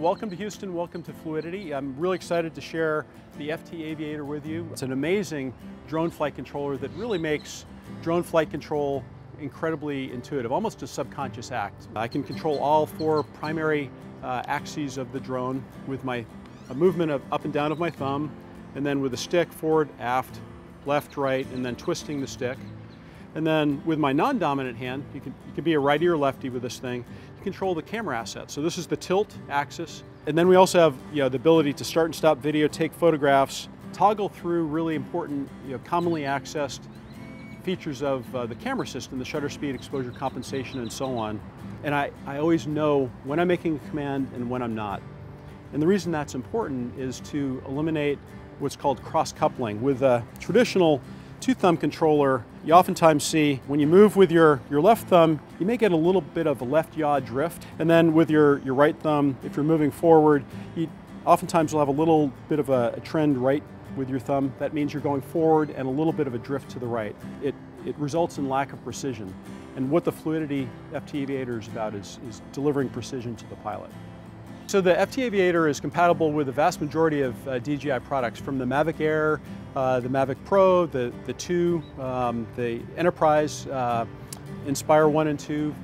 Welcome to Houston, welcome to Fluidity. I'm really excited to share the FT Aviator with you. It's an amazing drone flight controller that really makes drone flight control incredibly intuitive, almost a subconscious act. I can control all four primary axes of the drone with a movement of up and down of my thumb, and then with a stick, forward, aft, left, right, and then twisting the stick. And then with my non-dominant hand, you can be a righty or lefty with this thing. You control the camera asset. So this is the tilt axis. And then we also have the ability to start and stop video, take photographs, toggle through really important, commonly accessed features of the camera system, the shutter speed, exposure compensation, and so on. And I always know when I'm making a command and when I'm not. And the reason that's important is to eliminate what's called cross-coupling. With a traditional two-thumb controller, you oftentimes see when you move with your left thumb, you may get a little bit of a left yaw drift. And then with your right thumb, if you're moving forward, oftentimes you'll have a little bit of a trend right with your thumb. That means you're going forward and a little bit of a drift to the right. It results in lack of precision. And what the Fluidity FT Aviator is about is delivering precision to the pilot. So the FT Aviator is compatible with the vast majority of DJI products, from the Mavic Air, the Mavic Pro, the Enterprise, Inspire 1 and 2,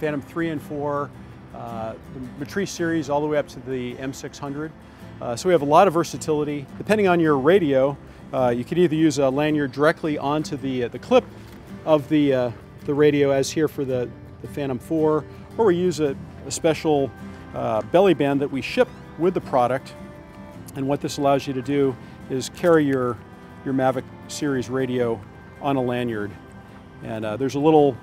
Phantom 3 and 4, the Matrice series, all the way up to the M600. So we have a lot of versatility. Depending on your radio, you could either use a lanyard directly onto the clip of the radio, as here for the Phantom 4, or we use a special belly band that we ship with the product. And what this allows you to do is carry your Mavic series radio on a lanyard. And there's a little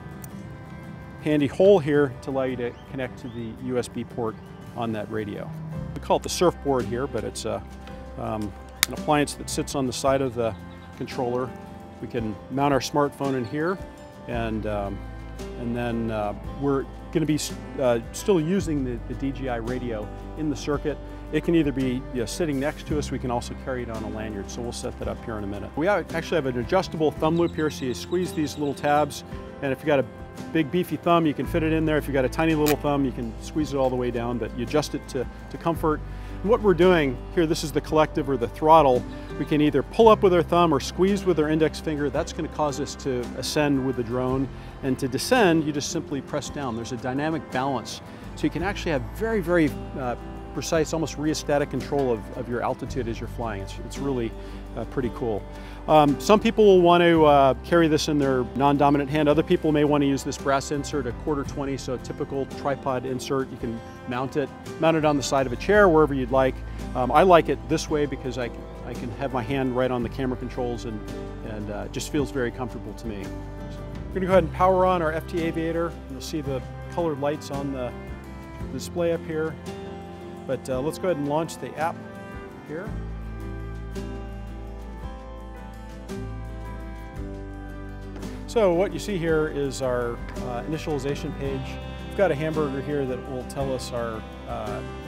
handy hole here to allow you to connect to the USB port on that radio. We call it the surfboard here, but it's an appliance that sits on the side of the controller. We can mount our smartphone in here, and then we're going to be still using the DJI radio in the circuit. It can either be sitting next to us, we can also carry it on a lanyard, so we'll set that up here in a minute. We actually have an adjustable thumb loop here, so you squeeze these little tabs, and if you've got a big beefy thumb, you can fit it in there. If you've got a tiny little thumb, you can squeeze it all the way down, but you adjust it to comfort. And what we're doing here, this is the collective or the throttle. We can either pull up with our thumb or squeeze with our index finger. That's going to cause us to ascend with the drone. And to descend, you just simply press down. There's a dynamic balance. So you can actually have very, very precise, almost rheostatic control of your altitude as you're flying. It's really pretty cool. Some people will want to carry this in their non-dominant hand. Other people may want to use this brass insert, a quarter 20, so a typical tripod insert. You can mount it on the side of a chair, wherever you'd like. I like it this way because I can have my hand right on the camera controls, and it just feels very comfortable to me. So we're going to go ahead and power on our FT Aviator. You'll see the colored lights on the display up here. But let's go ahead and launch the app here. So what you see here is our initialization page. We've got a hamburger here that will tell us our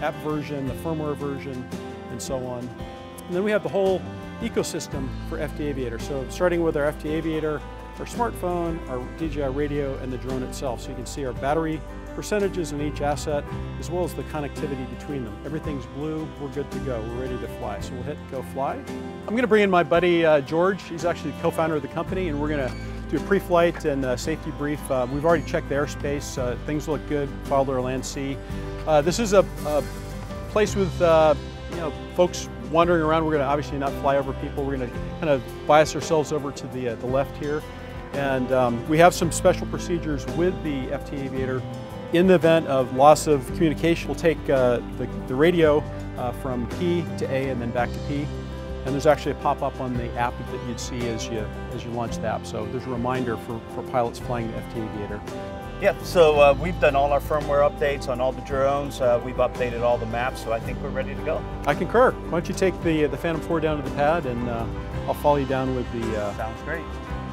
app version, the firmware version, and so on. And then we have the whole ecosystem for FT Aviator. So starting with our FT Aviator, our smartphone, our DJI radio, and the drone itself. So you can see our battery percentages in each asset, as well as the connectivity between them. Everything's blue, we're good to go, we're ready to fly. So we'll hit go fly. I'm going to bring in my buddy George. He's actually the co-founder of the company, and we're going to do a pre-flight and safety brief. We've already checked the airspace, things look good, filed our land sea. This is a place with folks wandering around. We're going to obviously not fly over people, we're going to kind of bias ourselves over to the left here. And we have some special procedures with the FT Aviator. In the event of loss of communication, we'll take the radio from P to A and then back to P. And there's actually a pop-up on the app that you'd see as you launch the app. So there's a reminder for pilots flying the FT Aviator. Yeah, so we've done all our firmware updates on all the drones. We've updated all the maps, so I think we're ready to go. I concur. Why don't you take the Phantom 4 down to the pad, and I'll follow you down with the, sounds great.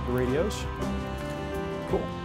The radios. Cool.